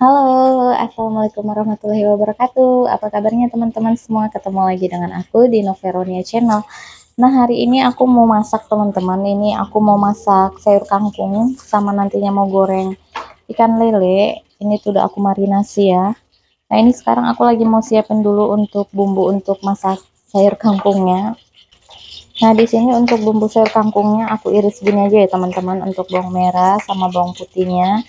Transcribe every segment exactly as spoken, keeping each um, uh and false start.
Halo, assalamualaikum warahmatullahi wabarakatuh. Apa kabarnya teman-teman semua? Ketemu lagi dengan aku di Nofero Nia channel. Nah, hari ini aku mau masak teman-teman. Ini aku mau masak sayur kangkung sama nantinya mau goreng ikan lele. Ini tuh udah aku marinasi ya. Nah, ini sekarang aku lagi mau siapin dulu untuk bumbu untuk masak sayur kangkungnya. Nah, di sini untuk bumbu sayur kangkungnya aku iris gini aja ya teman-teman, untuk bawang merah sama bawang putihnya.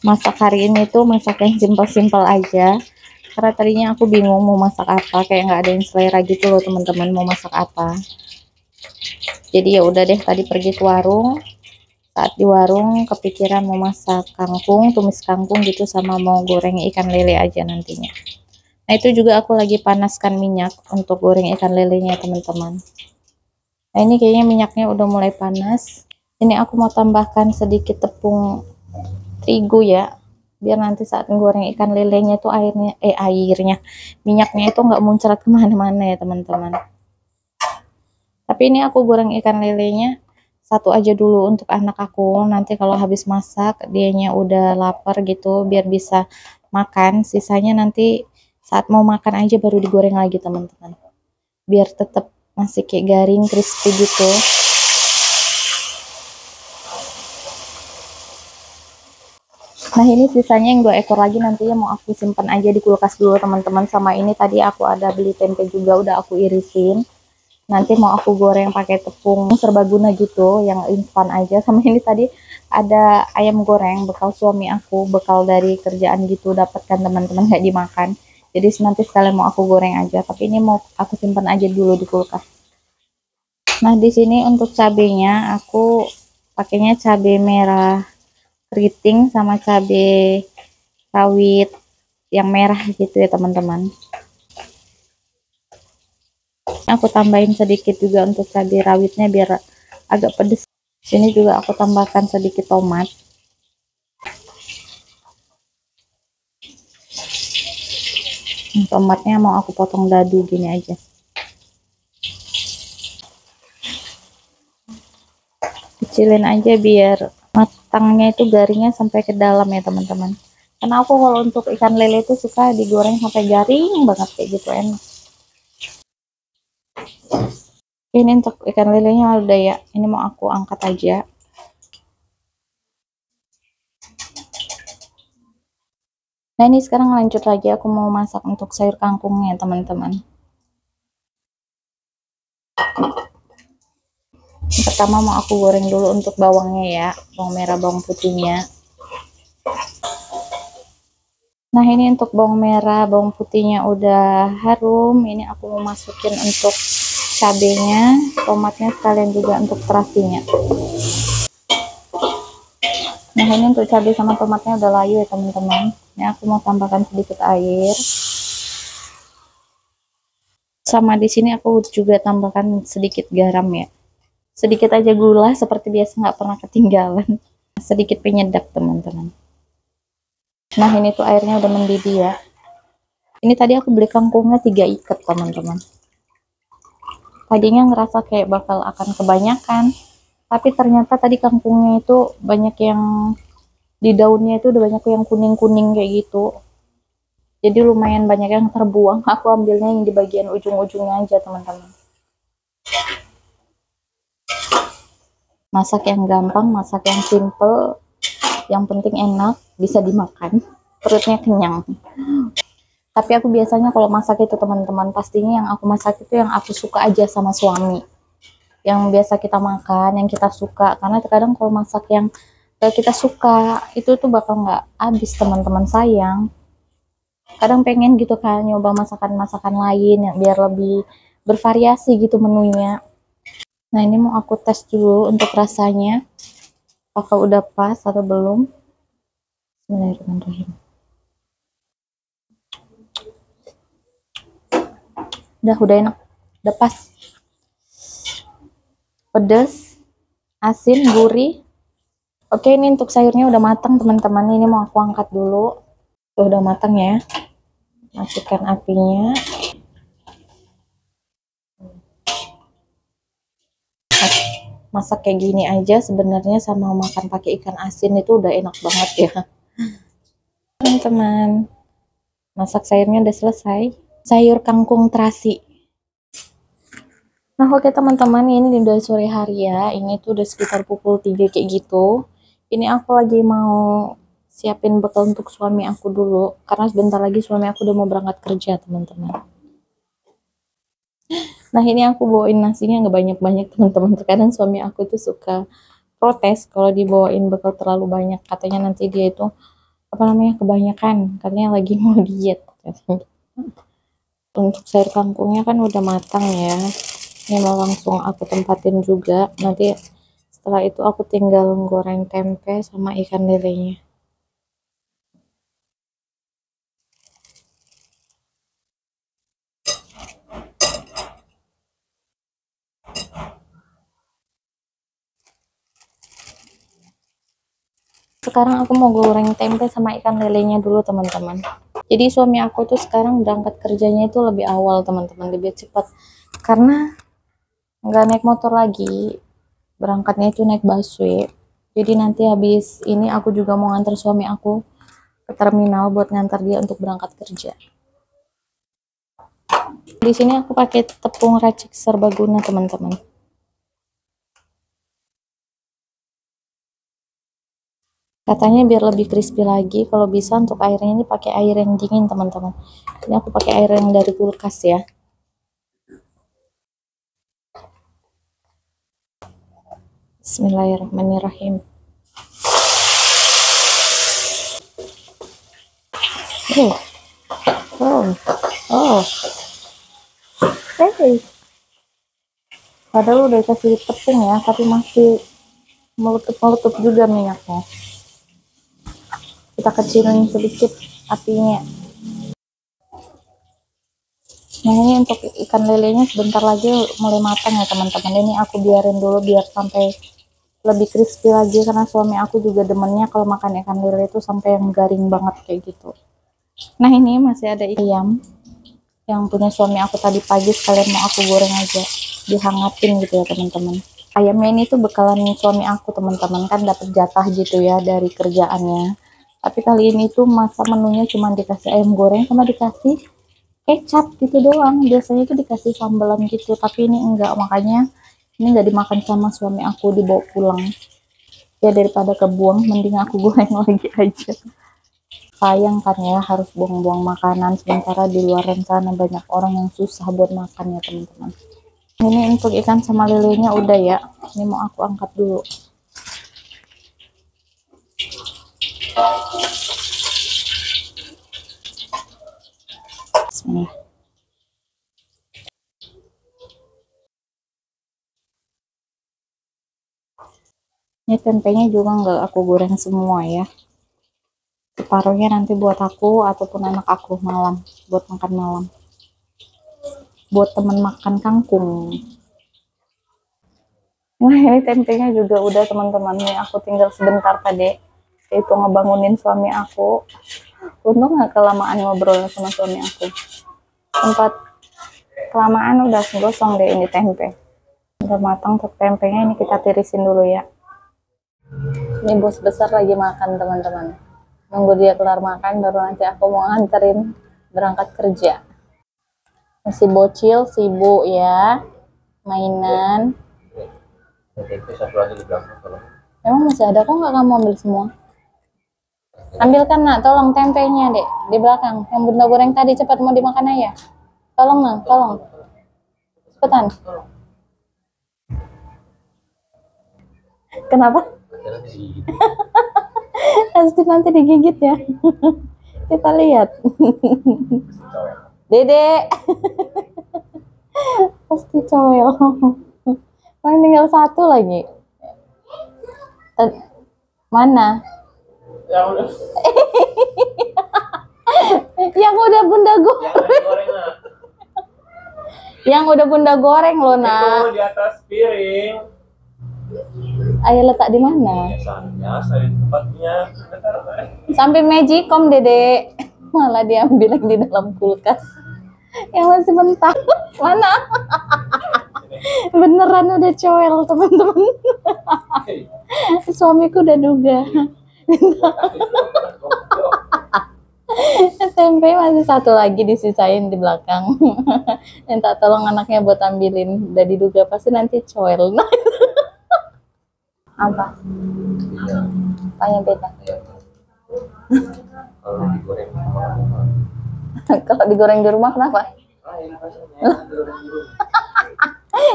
Masak hari ini tuh masak yang simpel-simpel aja, karena tadinya aku bingung mau masak apa, kayak nggak ada yang selera gitu loh teman-teman mau masak apa. Jadi ya udah deh, tadi pergi ke warung, saat di warung kepikiran mau masak kangkung, tumis kangkung gitu, sama mau goreng ikan lele aja nantinya. Nah, itu juga aku lagi panaskan minyak untuk goreng ikan lelenya teman-teman. Nah, ini kayaknya minyaknya udah mulai panas. Ini aku mau tambahkan sedikit tepung terigu ya, biar nanti saat goreng ikan lelenya itu airnya eh airnya minyaknya itu nggak muncrat kemana-mana ya teman-teman. Tapi ini aku goreng ikan lelenya satu aja dulu untuk anak aku, nanti kalau habis masak dianya udah lapar gitu biar bisa makan, sisanya nanti saat mau makan aja baru digoreng lagi teman-teman, biar tetap masih kayak garing crispy gitu. Nah, ini sisanya yang dua ekor lagi nantinya mau aku simpan aja di kulkas dulu teman-teman. Sama ini tadi aku ada beli tempe juga, udah aku irisin, nanti mau aku goreng pakai tepung serbaguna gitu yang instan aja. Sama ini tadi ada ayam goreng bekal suami aku, bekal dari kerjaan gitu, dapatkan teman-teman, nggak dimakan, jadi nanti sekalian mau aku goreng aja, tapi ini mau aku simpan aja dulu di kulkas. Nah, di sini untuk cabenya aku pakainya cabai merah keriting sama cabai rawit yang merah gitu ya teman-teman. Aku tambahin sedikit juga untuk cabai rawitnya biar agak pedes. Sini juga aku tambahkan sedikit tomat. Tomatnya mau aku potong dadu gini aja. Kecilin aja biar matangnya itu garingnya sampai ke dalam ya teman-teman. Karena aku kalau untuk ikan lele itu suka digoreng sampai garing banget kayak gitu, enak. Ini untuk ikan lelenya udah ya, ini mau aku angkat aja. Nah, ini sekarang lanjut lagi aku mau masak untuk sayur kangkungnya teman-teman. Pertama mau aku goreng dulu untuk bawangnya ya, bawang merah bawang putihnya. Nah, ini untuk bawang merah bawang putihnya udah harum, ini aku mau masukin untuk cabenya, tomatnya, sekalian juga untuk terasinya. Nah, ini untuk cabai sama tomatnya udah layu ya teman-teman. Nah, aku mau tambahkan sedikit air. Sama di sini aku juga tambahkan sedikit garam ya, sedikit aja gula seperti biasa, nggak pernah ketinggalan, sedikit penyedap teman-teman. Nah, ini tuh airnya udah mendidih ya. Ini tadi aku beli kangkungnya tiga ikat teman-teman. Tadinya ngerasa kayak bakal akan kebanyakan, tapi ternyata tadi kangkungnya itu banyak yang di daunnya itu udah banyak yang kuning-kuning kayak gitu, jadi lumayan banyak yang terbuang. Aku ambilnya yang di bagian ujung-ujungnya aja teman-teman. Masak yang gampang, masak yang simple, yang penting enak, bisa dimakan, perutnya kenyang. Tapi aku biasanya kalau masak itu teman-teman, pastinya yang aku masak itu yang aku suka aja sama suami, yang biasa kita makan, yang kita suka. Karena terkadang kalau masak yang kita suka itu tuh bakal nggak habis teman-teman, sayang. Kadang pengen gitu kan nyoba masakan-masakan lain yang biar lebih bervariasi gitu menunya. Nah, ini mau aku tes dulu untuk rasanya, apakah udah pas atau belum. Bismillahirrahmanirrahim. Udah, udah enak, udah pas. Pedas, asin, gurih. Oke, ini untuk sayurnya udah matang teman-teman. Ini mau aku angkat dulu. Tuh, udah matang ya. Matikan apinya. masak kayak gini aja sebenarnya sama makan pakai ikan asin itu udah enak banget ya teman-teman. Masak sayurnya udah selesai, sayur kangkung terasi. Nah oke teman-teman, ini udah sore hari ya, ini tuh udah sekitar pukul tiga kayak gitu. Ini aku lagi mau siapin bekal untuk suami aku dulu, karena sebentar lagi suami aku udah mau berangkat kerja teman-teman. Nah ini aku bawain nasinya nggak banyak-banyak teman-teman, terkadang suami aku itu suka protes kalau dibawain bekal terlalu banyak, katanya nanti dia itu apa namanya kebanyakan, katanya lagi mau diet. Untuk sayur kangkungnya kan udah matang ya, ini mau langsung aku tempatin juga, nanti setelah itu aku tinggal goreng tempe sama ikan lelenya. Sekarang aku mau goreng tempe sama ikan lelenya dulu teman-teman. Jadi suami aku tuh sekarang berangkat kerjanya itu lebih awal teman-teman, lebih cepat, karena nggak naik motor lagi, berangkatnya itu naik busway. Jadi nanti habis ini aku juga mau nganter suami aku ke terminal buat nganter dia untuk berangkat kerja. Di sini aku pakai tepung racik serbaguna teman-teman. Katanya biar lebih crispy lagi, kalau bisa untuk airnya ini pakai air yang dingin teman-teman. Ini aku pakai air yang dari kulkas ya. Bismillahirrahmanirrahim. Oh, oh, oh. Hey. Padahal udah kasih tepung ya, tapi masih meletup-meletup juga minyaknya. Kita kecilin sedikit apinya. Nah ini untuk ikan lelenya sebentar lagi mulai matang ya teman-teman. Ini aku biarin dulu biar sampai lebih crispy lagi, karena suami aku juga demennya kalau makan ikan lele itu sampai yang garing banget kayak gitu. Nah ini masih ada ayam yang punya suami aku tadi pagi, sekalian mau aku goreng aja, dihangatin gitu ya teman-teman. Ayamnya ini tuh bekalan suami aku teman-teman, kan dapat jatah gitu ya dari kerjaannya. Tapi kali ini tuh masa menunya cuma dikasih ayam goreng sama dikasih kecap gitu doang. Biasanya itu dikasih sambelan gitu, tapi ini enggak, makanya ini enggak dimakan sama suami aku, dibawa pulang. Ya daripada kebuang, mending aku goreng lagi aja. Sayang kan ya harus buang-buang makanan, sementara di luar sana banyak orang yang susah buat makan ya teman-teman. Ini untuk ikan sama lelenya udah ya, ini mau aku angkat dulu. Bismillah. Ini tempenya juga nggak aku goreng semua ya, separuhnya nanti buat aku ataupun anak aku malam, buat makan malam, buat temen makan kangkung. Nah ini tempenya juga udah teman-teman, nih aku tinggal sebentar pade itu ngebangunin suami aku. Untung gak kelamaan ngobrol sama suami aku, tempat kelamaan udah gosong deh ini tempe. Udah matang untuk tempenya, ini kita tirisin dulu ya. Ini bos besar lagi makan teman-teman, nunggu dia kelar makan baru nanti aku mau nganterin berangkat kerja. Masih bocil sibuk ya mainan. Emang masih ada kok, nggak kamu ambil semua? Ambilkan nak, tolong tempenya dek, di belakang, yang bunda goreng tadi cepat mau dimakan ayah. Tolong nak, tolong, cepetan. Kenapa? Pasti nanti digigit ya. Kita lihat. Dedek, pasti cowel. Paling tinggal satu lagi. Tad mana? Ya udah. Yang udah bunda goreng. Yang udah bunda goreng loh nak. Itu di atas piring. Ayah letak di mana? Biasanya di tempatnya. Sampai magicom dedek, malah diambil yang di dalam kulkas. Yang masih mentah. Mana? Beneran udah cowel teman-teman. Suamiku udah duga. Tempe masih satu lagi disisain di belakang. Minta tolong anaknya buat ambilin. Udah diduga pasti nanti coel. Apa? Apa yang beda? Kalau digoreng di rumah. Kalau digoreng di rumah kenapa?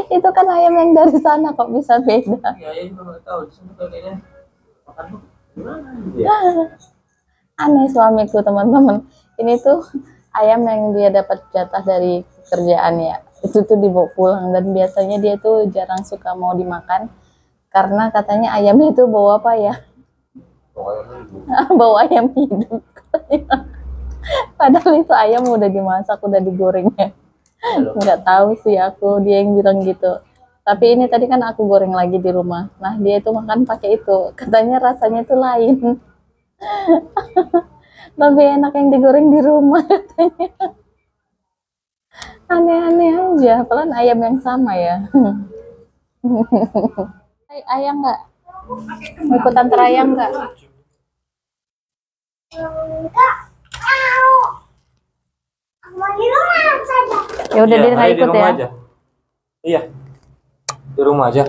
Itu kan ayam yang dari sana kok bisa beda? Ya, ayam juga nggak tahu. Di sini kayaknya makan tuh gimana dia? Aneh suamiku teman-teman. Ini tuh ayam yang dia dapat jatah dari kerjaan ya. Itu tuh dibawa pulang dan biasanya dia tuh jarang suka mau dimakan karena katanya ayamnya tuh bawa apa ya? Bawa ayam hidup. Bawa ayam hidup. Padahal itu ayam udah dimasak, udah digorengnya. Nggak tahu sih aku, dia yang bilang gitu. Tapi ini tadi kan aku goreng lagi di rumah. Nah dia itu makan pakai itu, katanya rasanya itu lain. Lebih enak yang digoreng di rumah katanya. Aneh-aneh aja, apalagi ayam yang sama ya. Ayam nggak? Mau ikut antar ayam nggak? Enggak. Di rumah saja. Ya udah dia nggak ikut ya. Aja. Iya. Di rumah aja.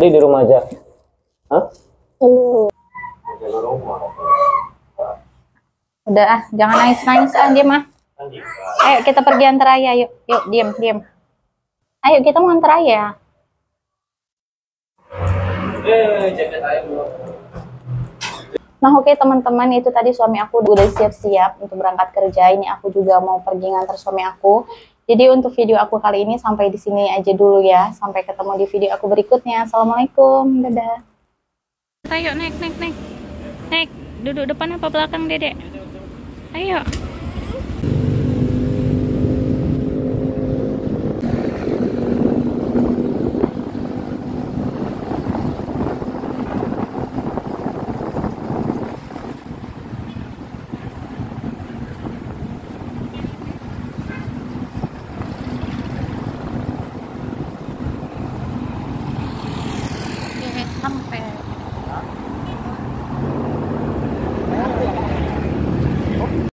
Dia di rumah aja. Hah? Uh. Udah ah, jangan nangis-nangis ah dia mah. Ayo kita pergi antar ayah yuk. Yuk diam, diam. Ayo kita mau antar ayah. Eh, jaket ayah dulu. Nah oke okay, teman-teman, itu tadi suami aku udah siap-siap untuk berangkat kerja. Ini aku juga mau pergi ngantar suami aku. Jadi untuk video aku kali ini sampai di sini aja dulu ya. Sampai ketemu di video aku berikutnya. Assalamualaikum, dadah. Ayo naik, naik, naik. Naik, duduk depan apa belakang dedek? Ayo.